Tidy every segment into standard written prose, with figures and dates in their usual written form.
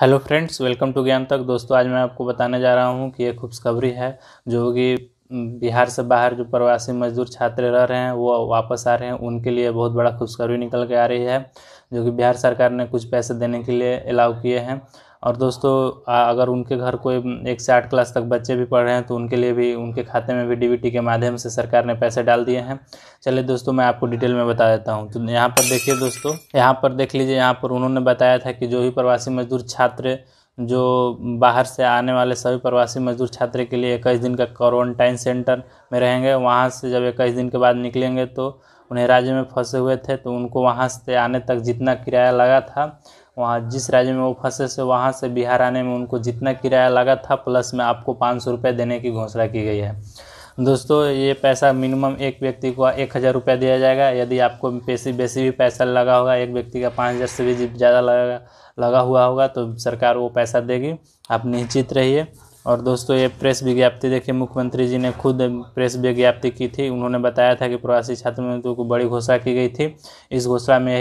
Hello friends, welcome to ज्ञान तक। दोस्तों, आज मैं आपको बताने जा रहा हूं कि एक खुशखबरी है जो कि बिहार से बाहर जो प्रवासी मजदूर छात्र रह रहे हैं वो वापस आ रहे हैं, उनके लिए बहुत बड़ा खुशखबरी निकल के आ रही है, जो कि बिहार सरकार ने कुछ पैसे देने के लिए अलाउ किए हैं। और दोस्तों, अगर उनके घर कोई 1 से 8 क्लास तक बच्चे भी पढ़ रहे हैं तो उनके लिए भी, उनके खाते में भी डीबीटी के माध्यम से सरकार ने पैसे डाल दिए हैं। चलिए दोस्तों, मैं आपको डिटेल में बता देता हूं। तो यहाँ पर देखिए दोस्तों, यहाँ पर देख लीजिए, यहाँ पर उन्होंने बताया था कि जो भी प्रवासी मजदूर छात्र, जो बाहर से आने वाले सभी प्रवासी मजदूर छात्र के लिए 21 दिन का क्वारंटाइन सेंटर में रहेंगे। वहाँ से जब 21 दिन के बाद निकलेंगे तो उन्हें राज्य में फंसे हुए थे तो उनको वहाँ से आने तक जितना किराया लगा था, वहाँ जिस राज्य में वो फंसे से वहाँ से बिहार आने में उनको जितना किराया लगा था प्लस में आपको 500 रुपये देने की घोषणा की गई है। दोस्तों, ये पैसा मिनिमम एक व्यक्ति को 1000 रुपये दिया जाएगा। यदि आपको बेसी भी पैसा लगा होगा, एक व्यक्ति का 5000 से भी ज़्यादा लगा हुआ होगा तो सरकार वो पैसा देगी, आप निश्चित रहिए। और दोस्तों, ये प्रेस विज्ञप्ति देखिए, मुख्यमंत्री जी ने खुद प्रेस विज्ञप्ति की थी। उन्होंने बताया था कि प्रवासी छात्र मजदूरों को बड़ी घोषणा की गई थी। इस घोषणा में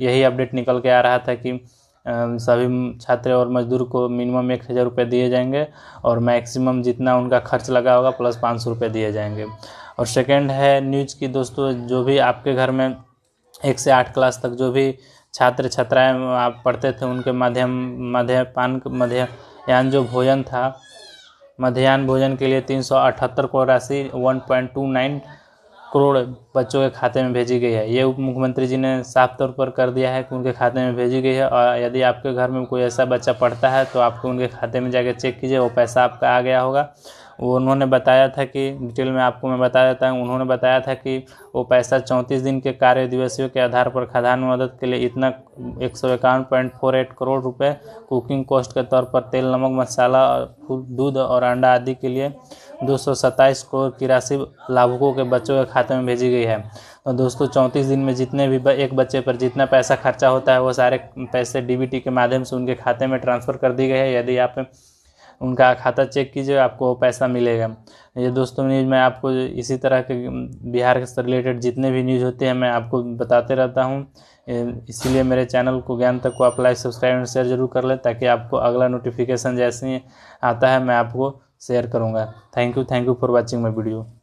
यही अपडेट निकल के आ रहा था कि सभी छात्र और मजदूर को मिनिमम 1000 रुपये दिए जाएंगे और मैक्सिमम जितना उनका खर्च लगा होगा प्लस 500 रुपये दिए जाएंगे। और सेकेंड है न्यूज़ की दोस्तों, जो भी आपके घर में 1 से 8 क्लास तक जो भी छात्र छात्राएँ आप पढ़ते थे उनके जो भोजन था, मध्याह्न भोजन के लिए 378 करोड़ राशि 1.29 करोड़ बच्चों के खाते में भेजी गई है। ये उप मुख्यमंत्री जी ने साफ तौर पर कर दिया है कि उनके खाते में भेजी गई है। और यदि आपके घर में कोई ऐसा बच्चा पढ़ता है तो आपको उनके खाते में जाकर चेक कीजिए, वो पैसा आपका आ गया होगा। वो उन्होंने बताया था कि डिटेल में आपको मैं बता देता हूँ। उन्होंने बताया था कि वो पैसा 34 दिन के कार्य दिवसों के आधार पर खाद्यान्न मदद के लिए इतना 151.48 करोड़ रुपए, कुकिंग कॉस्ट के तौर पर तेल, नमक, मसाला, दूध और अंडा आदि के लिए 227 करोड़ की राशि लाभुकों के बच्चों के खाते में भेजी गई है। और दोस्तों, 34 दिन में जितने भी एक बच्चे पर जितना पैसा खर्चा होता है वो सारे पैसे डीबीटी के माध्यम से उनके खाते में ट्रांसफ़र कर दी गई है। यदि आप उनका खाता चेक कीजिए, आपको वो पैसा मिलेगा। ये दोस्तों न्यूज़ मैं आपको इसी तरह के बिहार से रिलेटेड जितने भी न्यूज़ होते हैं मैं आपको बताते रहता हूँ। इसीलिए मेरे चैनल को ज्ञान तक को आप लाइक, सब्सक्राइब और शेयर जरूर कर लें ताकि आपको अगला नोटिफिकेशन जैसे ही आता है मैं आपको शेयर करूँगा। Thank you for watching my video.